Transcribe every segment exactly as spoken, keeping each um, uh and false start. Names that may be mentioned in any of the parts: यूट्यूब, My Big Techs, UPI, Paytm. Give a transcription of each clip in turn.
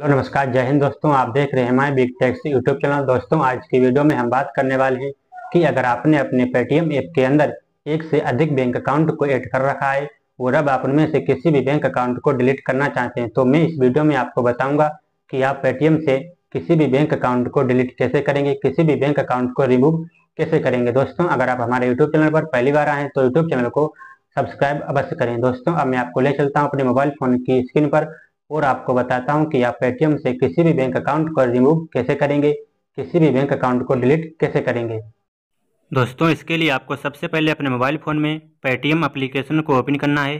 Hello नमस्कार, जय हिंद दोस्तों। आप देख रहे हैं my big techs यूट्यूब channel. दोस्तों, आज की वीडियो में हम बात करने वाले हैं कि अगर आपने अपने पेटीएम ऐप के अंदर एक से अधिक बैंक अकाउंट को ऐड कर रखा है और अब आप उनमें से किसी भी बैंक अकाउंट को डिलीट करना चाहते हैं, तो मैं इस वीडियो में आपको बताऊंगा कि आप पेटीएम से किसी भी बैंक अकाउंट को डिलीट कैसे करेंगे, किसी भी बैंक अकाउंट को रिमूव कैसे करेंगे। दोस्तों, अगर आप हमारे यूट्यूब चैनल पर पहली बार आए हैं तो यूट्यूब चैनल को सब्सक्राइब अवश्य करें। दोस्तों, अब मैं आपको ले चलता हूँ अपने मोबाइल फोन की स्क्रीन पर और आपको बताता हूं कि आप पेटीएम से किसी भी बैंक अकाउंट को रिमूव कैसे करेंगे, किसी भी बैंक अकाउंट को डिलीट कैसे करेंगे। दोस्तों, इसके लिए आपको सबसे पहले अपने मोबाइल फ़ोन में पेटीएम एप्लीकेशन को ओपन करना है।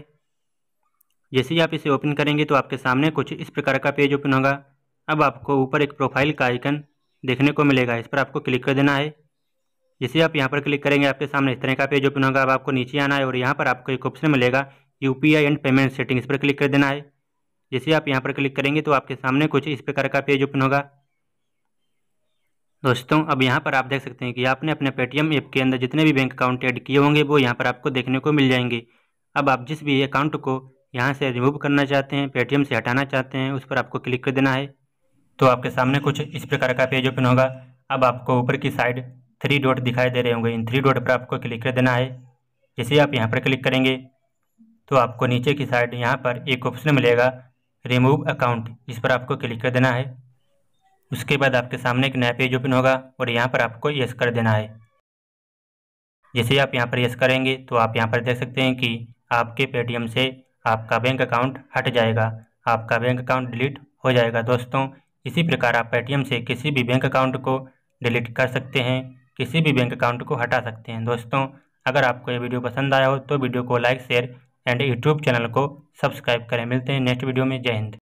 जैसे ही आप इसे ओपन करेंगे तो आपके सामने कुछ इस प्रकार का पेज ओपन होगा। अब आपको ऊपर एक प्रोफाइल का आइकन देखने को मिलेगा, इस पर आपको क्लिक कर देना है। जैसे आप यहाँ पर क्लिक करेंगे आपके सामने इस तरह का पेज ओपन होगा। अब आपको नीचे आना है और यहाँ पर आपको एक ऑप्शन मिलेगा यूपीआई एंड पेमेंट सेटिंग, इस पर क्लिक कर देना है। जैसे आप यहाँ पर क्लिक करेंगे तो आपके सामने कुछ इस प्रकार का पेज ओपन होगा। दोस्तों, अब यहाँ पर आप देख सकते हैं कि आपने अपने पेटीएम ऐप के अंदर जितने भी बैंक अकाउंट ऐड किए होंगे वो यहाँ पर आपको देखने को मिल जाएंगे। अब आप जिस भी अकाउंट को यहाँ से रिमूव करना चाहते हैं, पेटीएम से हटाना चाहते हैं, उस पर आपको क्लिक कर देना है। तो आपके सामने कुछ इस प्रकार का पेज ओपन होगा। अब आपको ऊपर की साइड थ्री डॉट दिखाई दे रहे होंगे, इन थ्री डॉट पर आपको क्लिक कर देना है। जैसे आप यहाँ पर क्लिक करेंगे तो आपको नीचे की साइड यहाँ पर एक ऑप्शन मिलेगा रिमूव अकाउंट, इस पर आपको क्लिक कर देना है। उसके बाद आपके सामने एक नया पेज ओपन होगा और यहाँ पर आपको यस कर देना है। जैसे आप यहाँ पर यस करेंगे तो आप यहाँ पर देख सकते हैं कि आपके पेटीएम से आपका बैंक अकाउंट हट जाएगा, आपका बैंक अकाउंट डिलीट हो जाएगा। दोस्तों, इसी प्रकार आप पेटीएम से किसी भी बैंक अकाउंट को डिलीट कर सकते हैं, किसी भी बैंक अकाउंट को हटा सकते हैं। दोस्तों, अगर आपको ये वीडियो पसंद आया हो तो वीडियो को like, share and यूट्यूब channel को सब्सक्राइब करें। मिलते हैं नेक्स्ट वीडियो में। जय हिंद।